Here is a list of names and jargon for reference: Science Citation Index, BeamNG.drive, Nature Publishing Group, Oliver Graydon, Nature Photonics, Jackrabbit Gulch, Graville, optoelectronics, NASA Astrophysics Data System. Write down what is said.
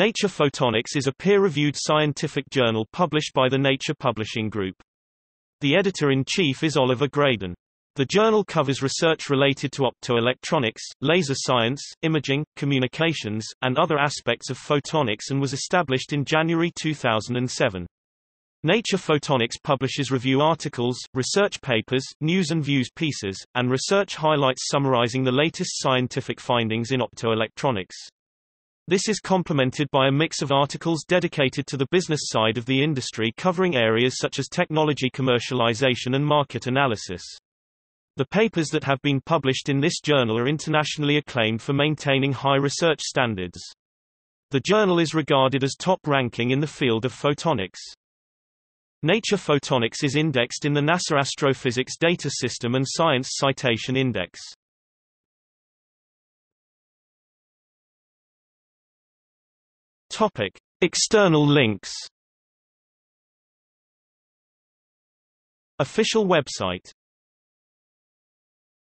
Nature Photonics is a peer-reviewed scientific journal published by the Nature Publishing Group. The editor-in-chief is Oliver Graydon. The journal covers research related to optoelectronics, laser science, imaging, communications, and other aspects of photonics and was established in January 2007. Nature Photonics publishes review articles, research papers, news and views pieces, and research highlights summarizing the latest scientific findings in optoelectronics. This is complemented by a mix of articles dedicated to the business side of the industry covering areas such as technology commercialization and market analysis. The papers that have been published in this journal are internationally acclaimed for maintaining high research standards. The journal is regarded as top-ranking in the field of photonics. Nature Photonics is indexed in the NASA Astrophysics Data System and Science Citation Index. Topic: External links. Official website.